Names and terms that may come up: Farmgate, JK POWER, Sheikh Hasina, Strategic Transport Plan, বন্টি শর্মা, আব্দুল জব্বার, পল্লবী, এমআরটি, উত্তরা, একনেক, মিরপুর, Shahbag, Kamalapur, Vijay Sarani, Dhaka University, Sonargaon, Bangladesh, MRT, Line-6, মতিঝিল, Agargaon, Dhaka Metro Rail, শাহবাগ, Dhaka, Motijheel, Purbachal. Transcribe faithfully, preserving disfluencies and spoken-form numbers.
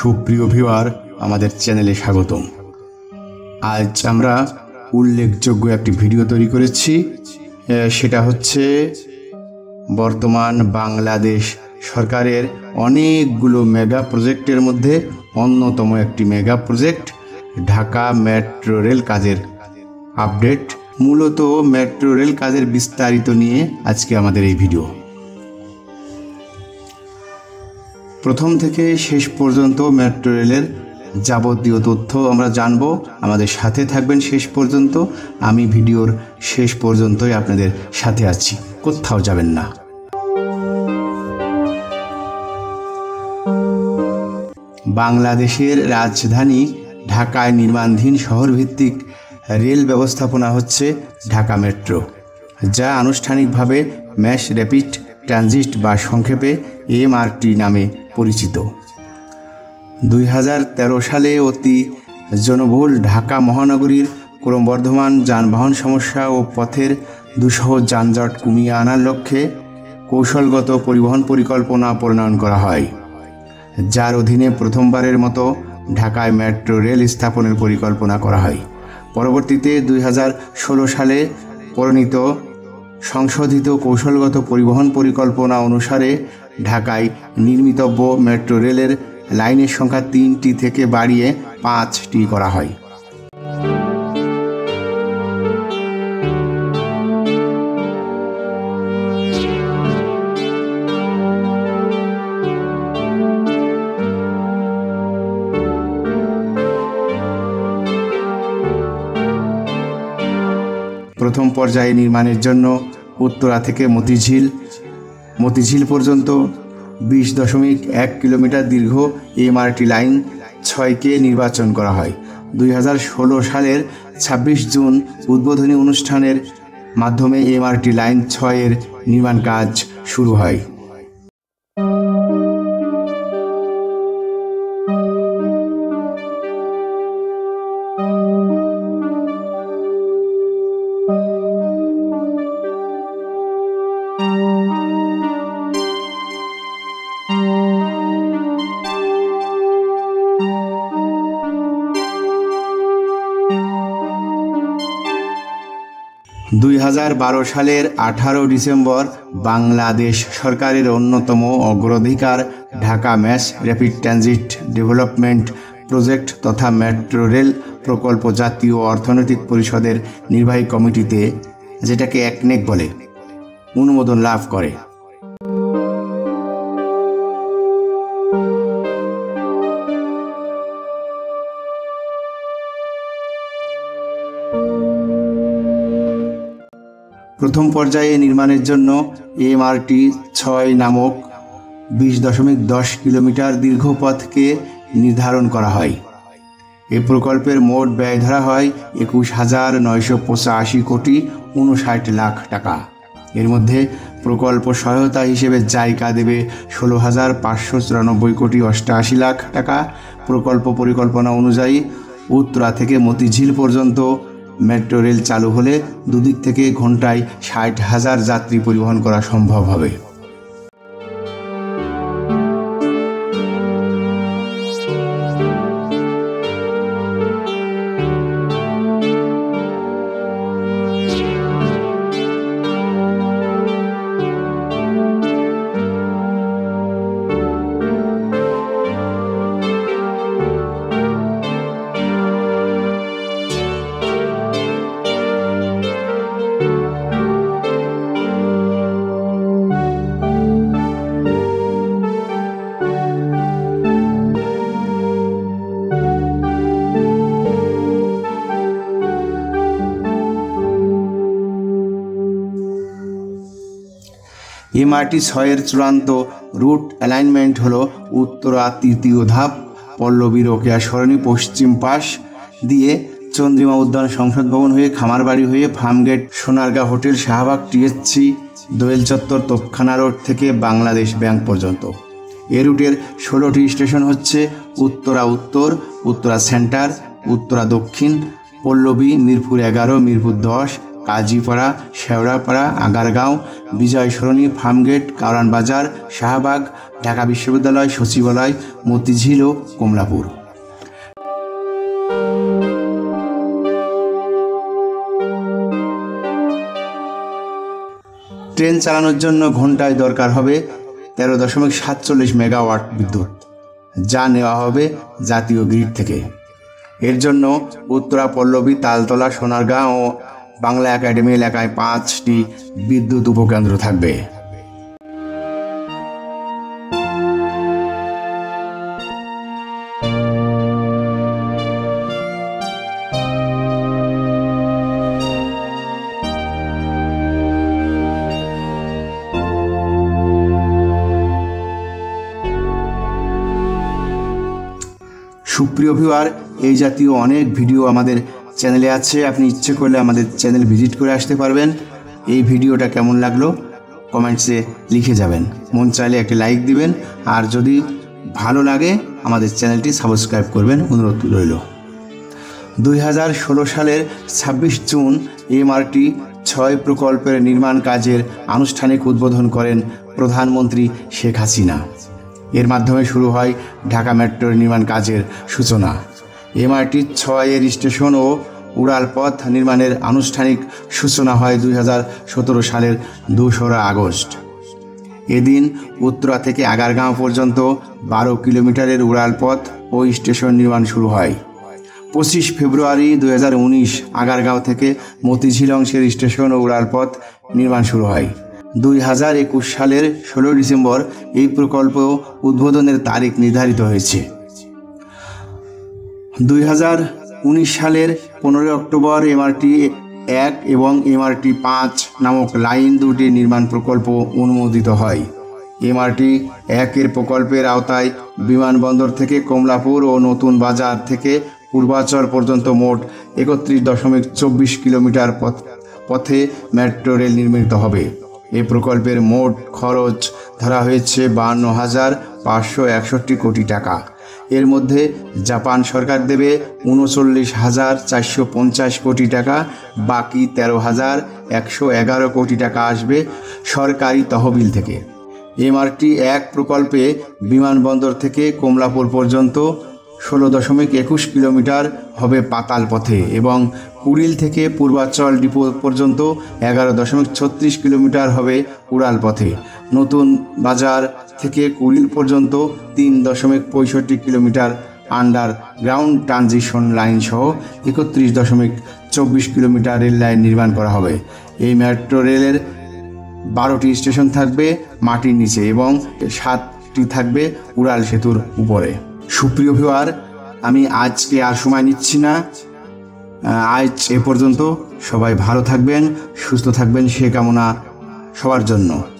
সুপ্রিয় ভিউয়ার, আমাদের চ্যানেলে স্বাগতম। আজ আমরা উল্লেখযোগ্য একটি ভিডিও তৈরি করেছি, সেটা হচ্ছে বর্তমান বাংলাদেশ সরকারের অনেকগুলো মেগা প্রজেক্টের মধ্যে অন্যতম একটি mega project Dhaka metro rail কাজের আপডেট। মূলত মেট্রো রেল কাজের বিস্তারিত নিয়ে আজকে আমাদের এই ভিডিও। প্রথম থেকে শেষ পর্যন্ত মেট্রো রেলের যাবতীয় তথ্য আমরা জানব, আমাদের সাথে থাকবেন শেষ পর্যন্ত। আমি ভিডিওর শেষ পর্যন্তই আপনাদের সাথে আছি, কোথাও যাবেন না। বাংলাদেশের রাজধানী ঢাকায় নির্মাণধীন শহরভিত্তিক রেল ব্যবস্থাপনা হচ্ছে ঢাকা মেট্রো, যা আনুষ্ঠানিকভাবে ম্যাস র্যাপিড ট্রানজিট বা সংক্ষেপে এমআরটি নামে পরিচিত। দুই হাজার তেরো সালে অতি জনবহুল ঢাকা মহানগরীর ক্রমবর্ধমান যানবাহন সমস্যা ও পথের দুঃসহ যানজট কমিয়ে আনার লক্ষ্যে কৌশলগত পরিবহন পরিকল্পনা প্রণয়ন করা হয়, যার অধীনে প্রথমবারের মতো ঢাকায় মেট্রো রেল স্থাপনের পরিকল্পনা করা হয়। পরবর্তীতে দুই হাজার ষোলো সালে প্রণীত সংশোধিত কৌশলগত পরিবহন পরিকল্পনা অনুসারে ঢাকায় নির্মিতব্য মেট্রো রেলের লাইনের সংখ্যা তিনটি থেকে বাড়িয়ে পাঁচটি করা হয়। প্রথম পর্যায়ে নির্মাণের জন্য উত্তরা থেকে মতিঝিল মতিঝিল পর্যন্ত বিশ দশমিক এক কিলোমিটার দীর্ঘ এমআরটি লাইন ছয়কে নির্বাচন করা হয়। দুই হাজার ষোলো সালের ছাব্বিশ জুন উদ্বোধনী অনুষ্ঠানের মাধ্যমে এমআরটি লাইন ছয়ের নির্মাণ কাজ শুরু হয়। দুই হাজার বারো সালের আঠারো ডিসেম্বর বাংলাদেশ সরকারের অন্যতম অগ্রাধিকার Dhaka mass rapid transit development project তথা মেট্রো রেল প্রকল্প জাতীয় অর্থনৈতিক পরিষদের নির্বাহী কমিটিতে, যেটাকে একনেক বলে, অনুমোদন লাভ করে। প্রথম পর্যায়ে নির্মাণের জন্য এমআরটি ছয় নামক বিশ দশমিক দশ কিলোমিটার দীর্ঘ পথকে নির্ধারণ করা হয়। এ প্রকল্পের মোট ব্যয় ধরা হয় একুশ হাজার নয়শো পঁচাশি কোটি উনষাট লাখ টাকা। এর মধ্যে প্রকল্প সহায়তা হিসেবে জায়গা দেবে ষোলো হাজার পাঁচশো চুরানব্বই কোটি অষ্টআশি লাখ টাকা। প্রকল্প পরিকল্পনা অনুযায়ী উত্তরা থেকে মতিঝিল পর্যন্ত মেট্রো রেল চালু হলে দুদিক থেকে ঘন্টায় ষাট হাজার যাত্রী পরিবহন করা সম্ভব হবে। এমআরটি ছয়ের চূড়ান্ত রুট অ্যালাইনমেন্ট হল উত্তরা তৃতীয় ধাপ পল্লবী রোকেয়া সরণি পশ্চিম পাশ দিয়ে চন্দ্রিমা উদ্যান সংসদ ভবন হয়ে খামারবাড়ি হয়ে Farmgate Sonargaon hotel শাহবাগ TSC Doel Chattar Topkhana road থেকে বাংলাদেশ ব্যাংক পর্যন্ত। এ রুটের ষোলোটি স্টেশন হচ্ছে উত্তরা উত্তর, উত্তরা সেন্টার, উত্তরা দক্ষিণ, পল্লবী, মিরপুর এগারো, মিরপুর দশ, काजीपाड़ा, शेवड़ापाड़ा, आगारगाँव, विजय सरणी, फार्मगेट, कावरान बाजार, शाहबाग, ढाका विश्वविद्यालय सचिवालय, मतिझिल और कमलापुर। ट्रेन चालानोर जन्य घंटाय दरकार होबे तेरो दशमिक सैंतालीस मेगावाट विद्युत जा नेওয়া होबे जातीय ग्रिड थेके। एर जन्य उत्तरा पल्लबी, तालतला, सोनारगांव और बांगला एकाडेमी एलाकाय पाँचटी विद्युत उपकेंद्र थाकबे। सुप्रिय भिउआर, ये जातीय अनेक भिडियो हमारे चैनले आछे, आपनी इच्छा करले हमारे चैनल भिजिट करे आसते पारबेन। ये भिडियोटा केमन लागलो कमेंट्से लिखे जाबेन, मन चाइले एक लाइक दिबेन और जदि भालो लागे हमारे चैनलटी सबस्क्राइब करबेन अनुरोध रइल। दुई हज़ार षोलो सालेर छब्बीस जून एमआरटी छय प्रकल्पेर निर्माण काजेर आनुष्ठानिक उद्बोधन करें प्रधानमंत्री शेख हासिना। एर माध्यमे शुरू है ढाका मेट्रो निर्माण काजेर सूचना। एमआरटी छय स्टेशन और उड़ाल पथ निर्माणेर आनुष्ठानिक सूचना है दुई हज़ार सतरो सालेर दूसरा आगस्ट। ए दिन उत्तरा थेके आगारगाँव पर्यन्त बारो किलोमीटारेर उड़ाल पथ और स्टेशन निर्माण शुरू है। पचिश फेब्रुआरी दुई हज़ार उन्नीस आगारगाँव थेके मतिझिल अंशेर स्टेशन और उड़ाल पथ निर्माण शुरू है। दुई हज़ार एकुश सालेर षोलो डिसेम्बर ये प्रकल्प उद्बोधनेर तारीख निर्धारित होयेछे। दुई हज़ार उन्नीस सालेर पंद्रह अक्टोबर एमआरटी एक एवं एमआरटी पाँच नामक लाइन दुटी निर्माण प्रकल्प अनुमोदित हय। एमआरटी एकेर प्रकल्पेर आवताय विमानबंदर थेके कमलापुर और नतून बाजार थेके पूर्वांचल पर्यन्त मोट एकत्रिश दशमिक चौबीस किलोमीटार पथ पथे मेट्रो रेल निर्मित हबे। ए प्रकल्पेर मोट खरच धरा हयेछे बावन्न हज़ार पाँचशो एकषट्टी कोटी टाका। एर मध्य जापान सरकार देवे ऊनचल्लिश हज़ार चारशो पंचाश कोटी टाका, बाकी तेरो हज़ार एकशो एगारो कोटी टाका आसबे सरकारी तहबिल थेके। एमआरटी एक प्रकल्पे विमानबंदर थेके कमलापुर पर्यन्त षोलो दशमिक एकुश किलोमीटार हबे पाताल पथे एवं कुरिल थेके पूर्वांचल डिपो पर्यन्त एगारो दशमिक छत्तीस किलोमीटार हबे उड़ाल पथे। नतून बाजार थेके कुरिल पर्यन्त तीन दशमिक पयषट्टी किलोमीटार आंडारग्राउंड ट्रांजिशन लाइन सह एकत्रिश दशमिक चौबीस किलोमीटार रेल लाइन निर्माण करा हबे। एई मेट्रो रेलेर बारोटी स्टेशन थाकबे माटिर नीचे एवं सातटी थाकबे उड़ाल सेतुर उपरे। सुप्रिय भिउआर, आमी आज के आर समय निच्छि ना, आज ए पर्यन्त। सबाई भालो थाकबेन, सुस्थ थाकबेन, सेई कामना सबार जन्य।